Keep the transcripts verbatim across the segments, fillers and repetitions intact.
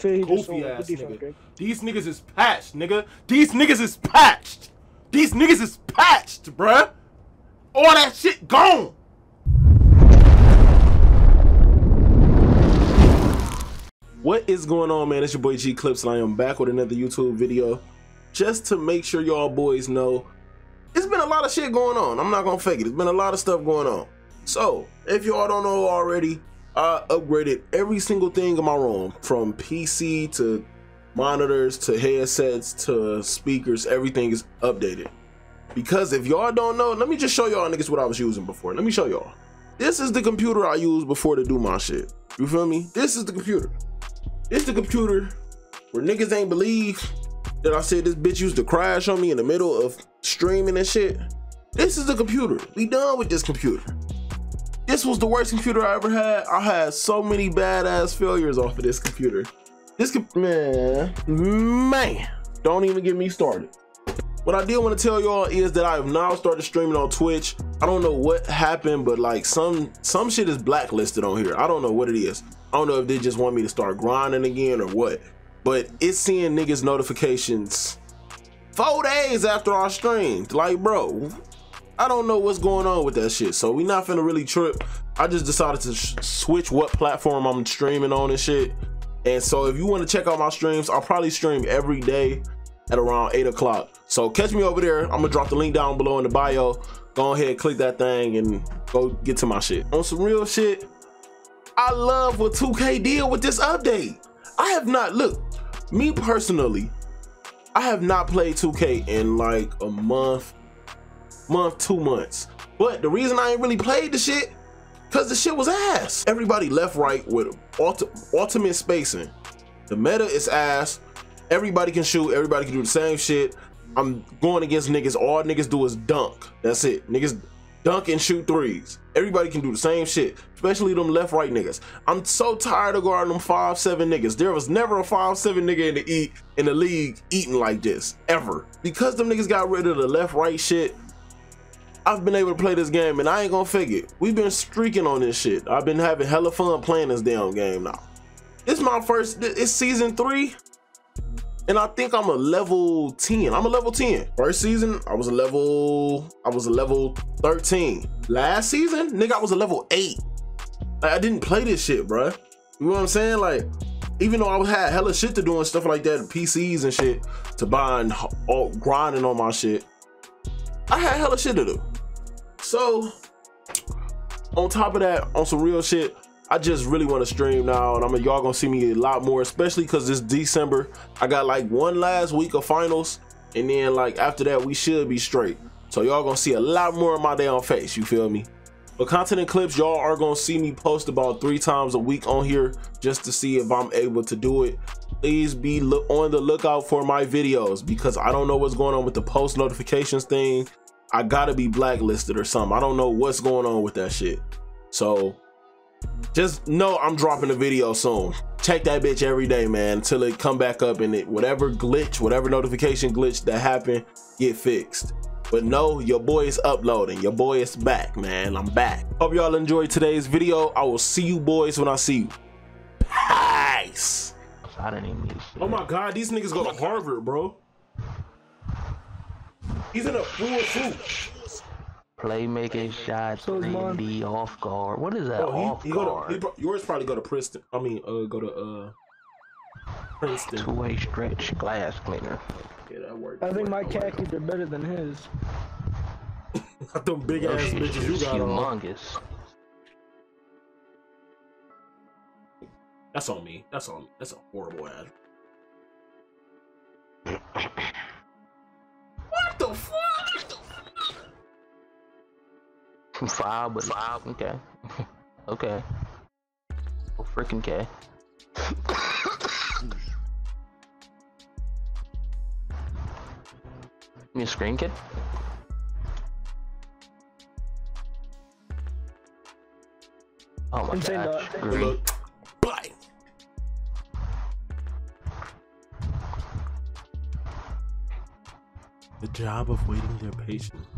Goofy ass nigga. These niggas is patched, nigga. These niggas is patched. These niggas is patched, bruh. All that shit gone. What is going on, man? It's your boy G Clips, and I am back with another YouTube video. Just to make sure y'all boys know, it's been a lot of shit going on. I'm not gonna fake it. It's been a lot of stuff going on. So, if y'all don't know already, I upgraded every single thing in my room, from P C to monitors to headsets to speakers. Everything is updated. Because if y'all don't know, let me just show y'all niggas what I was using before. Let me show y'all. This is the computer I used before to do my shit. You feel me? This is the computer. This the computer where niggas ain't believe that I said this bitch used to crash on me in the middle of streaming and shit. This is the computer. We done with this computer. This was the worst computer I ever had. I had so many badass failures off of this computer. This com man, man, don't even get me started. What I did want to tell y'all is that I have now started streaming on Twitch. I don't know what happened, but like some some shit is blacklisted on here. I don't know what it is. I don't know if they just want me to start grinding again or what, but it's seeing niggas notifications four days after I streamed. Like, bro, I don't know what's going on with that shit. So we not finna really trip. I just decided to sh switch what platform I'm streaming on and shit. And so if you want to check out my streams, I'll probably stream every day at around eight o'clock. So catch me over there. I'm gonna drop the link down below in the bio. Go ahead, click that thing and go get to my shit. On some real shit, I love what two K did with this update. I have not, look, me personally, I have not played two K in like a month, month, two months. But the reason I ain't really played the shit, cause the shit was ass. Everybody left right with ulti ultimate spacing. The meta is ass. Everybody can shoot, everybody can do the same shit. I'm going against niggas, all niggas do is dunk. That's it, niggas dunk and shoot threes. Everybody can do the same shit, especially them left right niggas. I'm so tired of guarding them five seven niggas. There was never a five seven nigga in the eat in the league eating like this, ever. Because them niggas got rid of the left right shit, I've been able to play this game, and I ain't gonna figure it. We've been streaking on this shit. I've been having hella fun playing this damn game now. This is my first, it's season three. And I think I'm a level ten. I'm a level ten. First season, I was a level, I was a level thirteen. Last season, nigga, I was a level eight. Like, I didn't play this shit, bruh. You know what I'm saying? Like, even though I had hella shit to do and stuff like that, P Cs and shit, to buy and all, grinding on my shit, I had hella shit to do. So, on top of that, on some real shit, I just really want to stream now, and I'm y'all gonna see me a lot more, especially because this December I got like one last week of finals, and then like after that we should be straight. So y'all gonna see a lot more of my damn face. You feel me? But content and clips, y'all are gonna see me post about three times a week on here just to see if I'm able to do it. Please be look on the lookout for my videos, because I don't know what's going on with the post notifications thing. I gotta be blacklisted or something. I don't know what's going on with that shit. So just know I'm dropping a video soon. Check that bitch every day, man, until it come back up, and it whatever glitch, whatever notification glitch that happened, get fixed. But no, your boy is uploading. Your boy is back, man. I'm back. Hope y'all enjoyed today's video. I will see you boys when I see you. Peace. I didn't even use it. Oh my God, these niggas go to Harvard, bro. He's in a full suit. Playmaking shots, three D off guard. What is that? Oh, he, off he guard. Go to, he, yours probably go to Princeton. I mean, uh, go to uh, Princeton. Two-way stretch glass cleaner. Yeah, that worked. I think my khakis are better than his. Not them big ass bitches you got on. Humongous. That's on me. That's on me. That's a horrible ad. What the fuck? Five, but five, okay. Okay. Oh, freaking K. Give me a screen, kid. Oh my God. Great. Bye. The job of waiting their patience.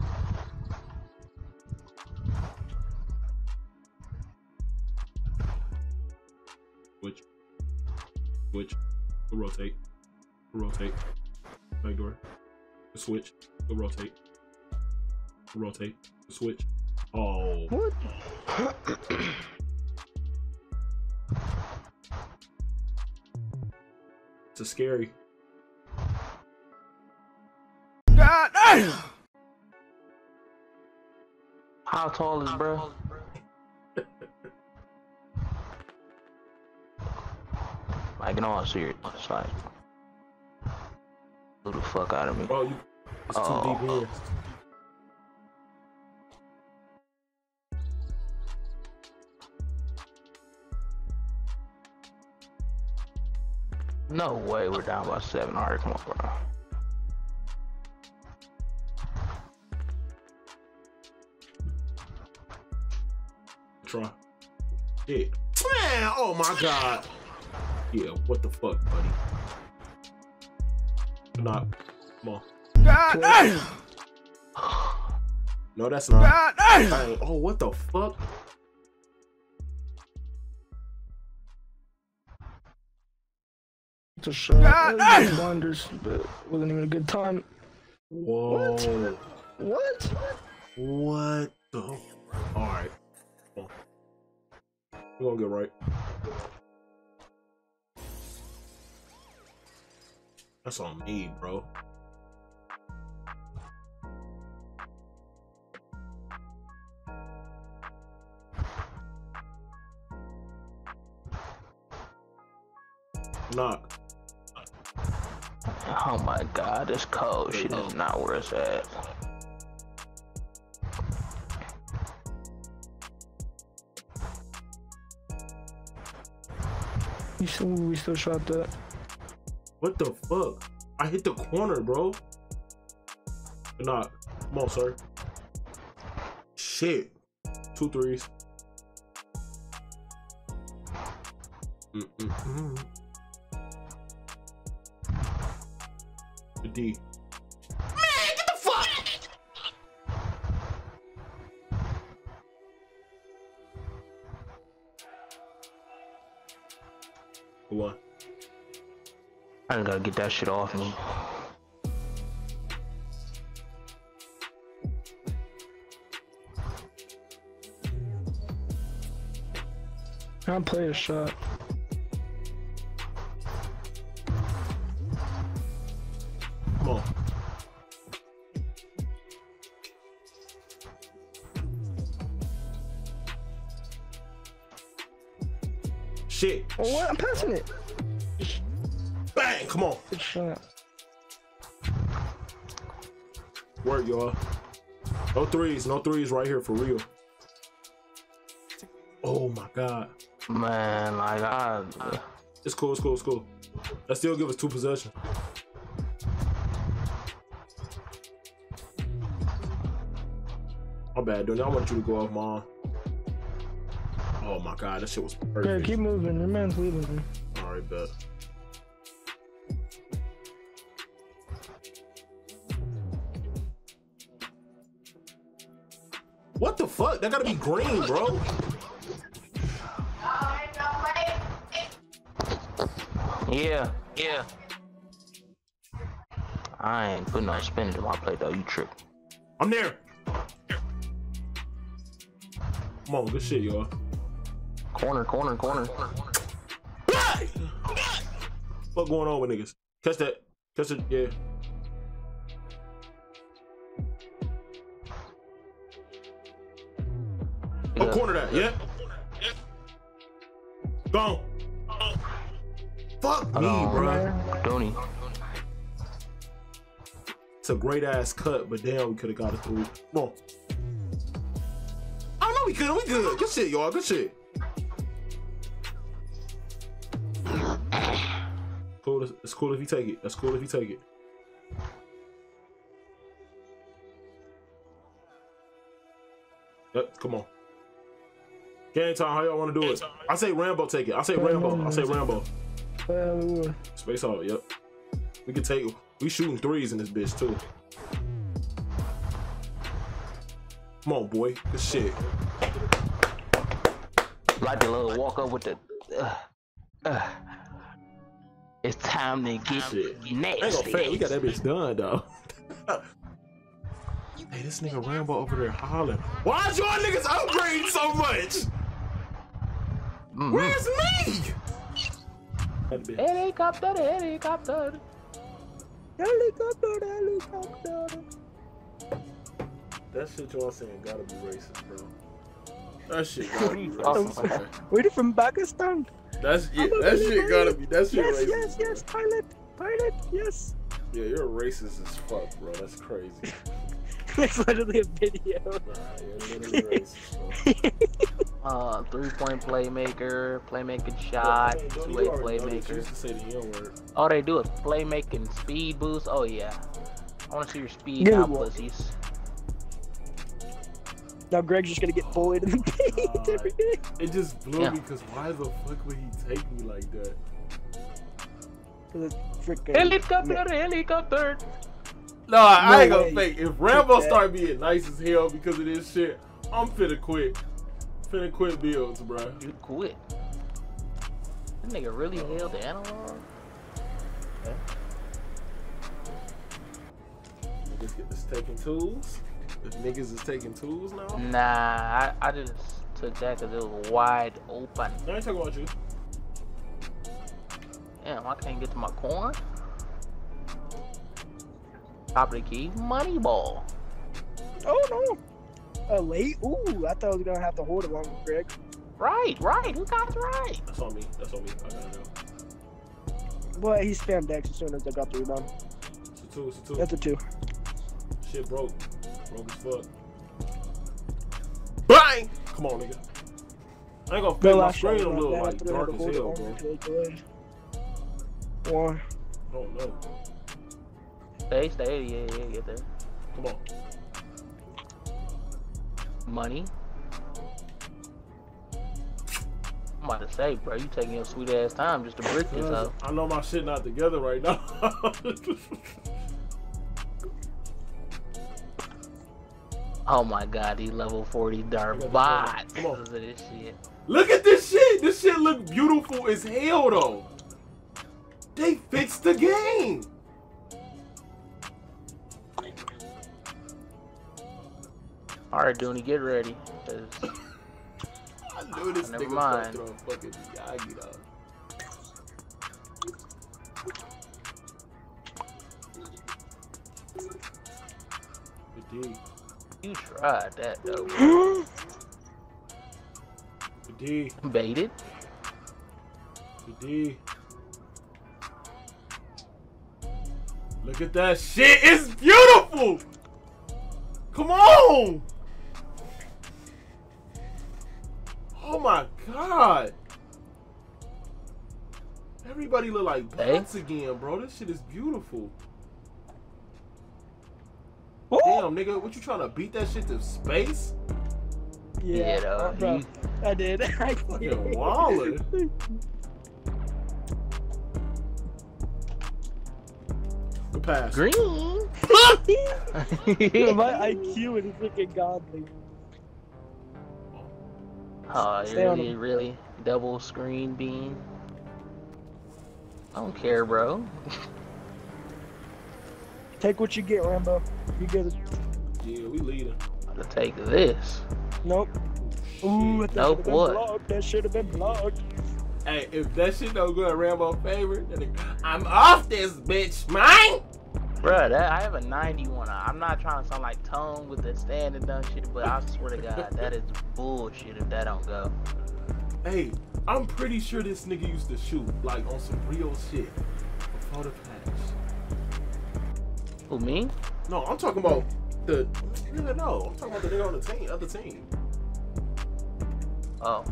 switch, go rotate, go rotate, backdoor, go switch, go rotate, go rotate, go switch. Oh. What? It's a scary. God damn! How tall is bro? I can all see it. It's like, blew the fuck out of me. Oh, you, it's uh -oh. too deep here. No way, we're down by seven. All right, come on, bro. Try. Yeah. Man, oh my god. Yeah, what the fuck, buddy? Not. Come on. God damn. No, that's not. God damn. Oh, what the fuck? A shot. God, it was blunders, but wasn't even a good time. Whoa. What? What? What the? All right. We're gonna get right. That's on me, bro. Knock. Oh my god, it's cold. She does not where it's at. You still, we still shot that. What the fuck? I hit the corner, bro. Nah, come on, sir. Shit. Two threes. Mm-mm-mm. The D. Man, get the fuck! What? I gotta get that shit off me. I'll play a shot. Shit. Oh, what? I'm passing it. Bang! Come on. Good shot. Work, y'all. No threes. No threes right here for real. Oh my god. Man, my god. It's cool. It's cool. It's cool. That still give us two possession. My bad, dude. I want you to go off, mom. Oh my god, that shit was perfect. Yeah, keep moving. Your man's leaving me. Alright, bet. What the fuck? That gotta be green, bro. Yeah, yeah. I ain't putting no spin to my play, though. You tripping. I'm there. Come on, good shit, y'all. Corner, corner, corner. What going on with niggas? Catch that. Catch it. Yeah. yeah. Oh, corner that. Yeah. yeah. Gone. Oh. Fuck Hello, me, bro. Donnie. It's a great ass cut, but damn, we could have got it through. Come on. Oh no, we good. We good. Good shit, y'all. Good shit. Cool, it's cool if you take it. That's cool if you take it. Yep, come on. Game time, how y'all want to do it? I say Rambo take it. I say Rambo. I say Rambo. Space out, yep. We can take it. We shooting threes in this bitch, too. Come on, boy. Good shit. Like the little walk up with the... Uh, uh. It's time to get shit nasty. Fail. We got that bitch done though. Hey, this nigga Rambo over there hollering. Why is y'all niggas upgrading so much? Mm-hmm. Where's me? Helicopter, helicopter. Helicopter, helicopter. That shit y'all saying gotta be racist, bro. That shit gotta be racist. We're from Pakistan. That's yeah, that shit pilot. Gotta be that shit yes, racist. Yes, yes, yes, pilot, pilot, yes. Yeah, you're racist as fuck, bro. That's crazy. It's literally a video. Nah, you're literally racist, bro. Uh, three-point playmaker, playmaking shot, well, two-way playmaker. To say the all they do is playmaking, speed boost. Oh yeah, I want to see your speed now, pussies. Now Greg's just gonna get bullied in the paint every day. It just blew yeah. me because why the fuck would he take me like that? It's freaking helicopter, man. Helicopter. No, I, I ain't gonna fake. If Rambo start being nice as hell because of this shit, I'm finna quit. Finna quit builds, bro. You quit. That nigga really oh. held the analog. Okay. Niggas get this taking tools. If niggas is taking tools now. Nah, I, I just took that because it was wide open. I ain't talking about you. Damn, I can't get to my corn. Top of the key, money ball. Oh no, a late. Ooh, I thought I was gonna have to hold it along with Greg. Right, right. Who got it right? That's on me. That's on me. I gotta know. Well, he spammed Dex as soon as I got the rebound. It's a two. It's a two. That's a two. Shit broke. Broke as fuck. Bang! Come on, nigga. I ain't gonna fail my screen a little like dark as hell, bro. One. I don't know. Stay, stay, yeah, yeah, get there. Come on. Money. I'm about to say, bro, you taking your sweet ass time just to brick this up. I know my shit not together right now. Oh my God, he level forty darn bot. Come on. This shit. Look at this shit. This shit look beautiful as hell though. They fixed the game. All right, Dooney, get ready. I knew this nigga was gonna throw a fucking Yagi though. Indeed. You tried that though. Indeed. Baited. Indeed. Look at that shit. It's beautiful. Come on. Oh my God. Everybody look like bots hey. Again, bro. This shit is beautiful. Ooh. Damn, nigga, what you trying to beat that shit to space? Yeah, yeah bro. I did. I fucking wallet. Good pass. Green. My I Q is freaking godly. Oh, it really, really double screen beam. I don't care, bro. Take what you get, Rambo. You get it. Yeah, we leading. I'm gonna take this. Nope. Ooh, that nope. What? Blocked. That should have been blocked. Hey, if that shit don't go in Rambo's favor, I'm off this bitch, man. Bruh, that, I have a ninety-one. I'm not trying to sound like Tone with the stand and dunk shit, but I swear to God, that is bullshit if that don't go. Hey, I'm pretty sure this nigga used to shoot, like, on some real shit before the patch. Who, me? No, I'm talking about the... Nigga, no. I'm talking about the nigga on the team, other team. Oh.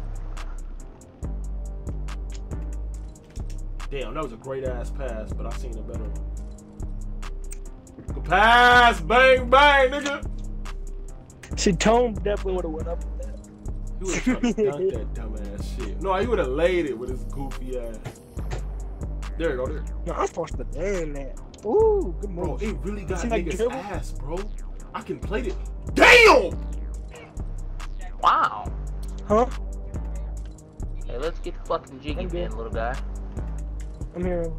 Damn, that was a great-ass pass, but I seen a better one. Pass, bang, bang, nigga. See, Tone definitely would have went up with that. He would have dunked that dumbass shit. No, he would have laid it with his goofy ass. There you go, there. No, I'm supposed to land that. Ooh, good move. Bro, it really got niggas like ass, bro. I can play it. Damn! Wow. Huh? Hey, let's get the fucking jiggy, man, little guy. I'm here.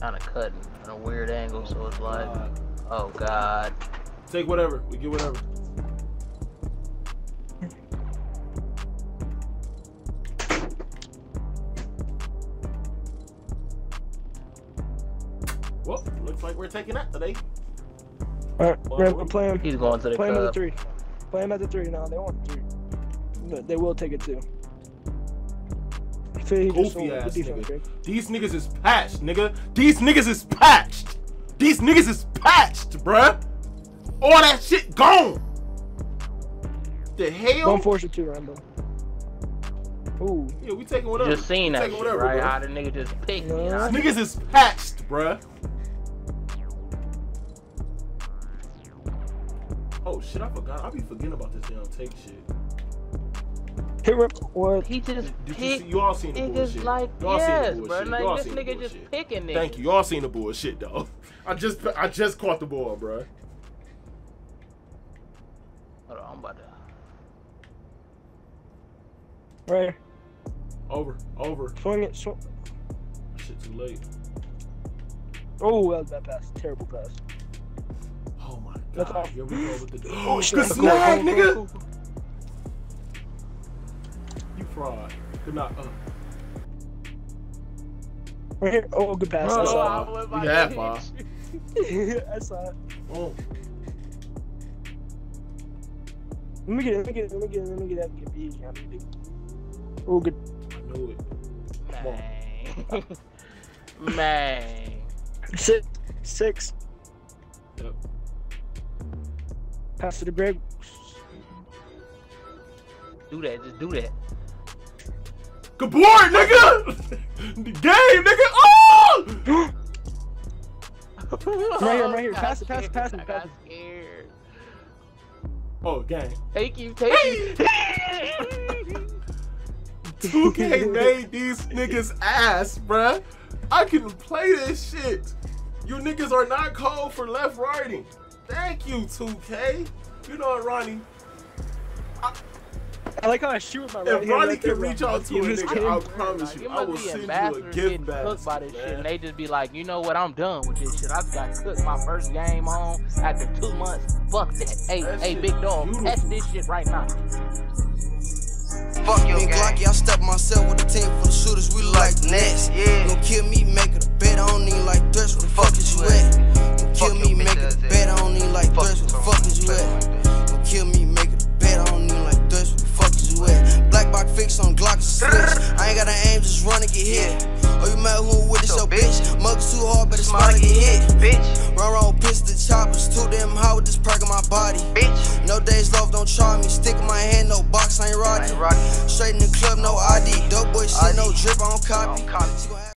kind of cutting at a weird angle, so it's like, oh god. Take whatever. We get whatever. Well, looks like we're taking that today. Alright, we're going to play him. He's going to the play him at the three. Play him at the three. No, they want the three. But they will take it too. Goofy ass defense, nigga. Right? These niggas is patched, nigga. These niggas is patched. These niggas is patched, bruh. All that shit gone. The hell? Don't force it too, Rambo. Ooh. Yeah, we taking whatever. Just seen that shit, whatever, right? Bro. How the nigga just picked me. Yeah. Niggas is patched, bruh. Oh shit, I forgot. I be forgetting about this damn take shit. Hit rip what? He just did, picked you, see, you all seen the bullshit. Like, yes, bro. Like, this nigga just picking it. Thank you. Y'all seen the bullshit, though. I just I just caught the ball, bro. Hold on, I'm about to... Right. Over. Over. Swing it. Swing. Shit, too late. Oh, that was a bad pass. Terrible pass. Oh, my God. That's all. Here we go with the... Oh, shit. The snag, nigga! Fraud. Good night. Uh. Right here. Oh, good pass. That's all. Yeah, Bob. That's all. Oh. Let me get it. Let me get it. Let me get it. Let me get that. Get easy. Oh, good. I knew it. Come on. Man. Six. Six. Yep. Pass to the Greg. Do that. Just do that. Good board, nigga! The game, nigga! Oh! Right here, right here. Pass it, pass it, pass it, pass it. Oh, gang. Thank you, thank you. two K made these niggas ass, bruh. I can play this shit. You niggas are not called for left writing. Thank you, two K. You know what, Ronnie? I I like how I shoot with my right hand. If Ronnie right can there, reach out to a nigga, I promise you, I will send you a gift bag. Cooked by this shit, and they just be like, you know what? I'm done with this shit. I got cooked my first game on after two months. Fuck that. Hey, that hey, big dog, beautiful. Test this shit right now. Fuck your Glocky, I step myself with a team for the shooters. We like next. Yeah. Don't kill me, make it a bet. I don't need like threats. Where the fuck is you at? Don't kill me, make it a bet. I don't need like threats. Where the fuck is you at? Don't kill me, make it a bet. I don't need like threats. Where the fuck is you at? Black box fix on Glock six. I ain't got an aim, just run and get hit. Oh, you mad who with this your bitch? Mugs too hard, better smile and get hit. Bitch. Run around with pistol choppers, too damn high with this perk in my body. Bitch. No days love, don't try me. Stick in my hand, no box, I ain't rocking. Straight in the club, no I D. Dope boy shit, no drip, I don't copy.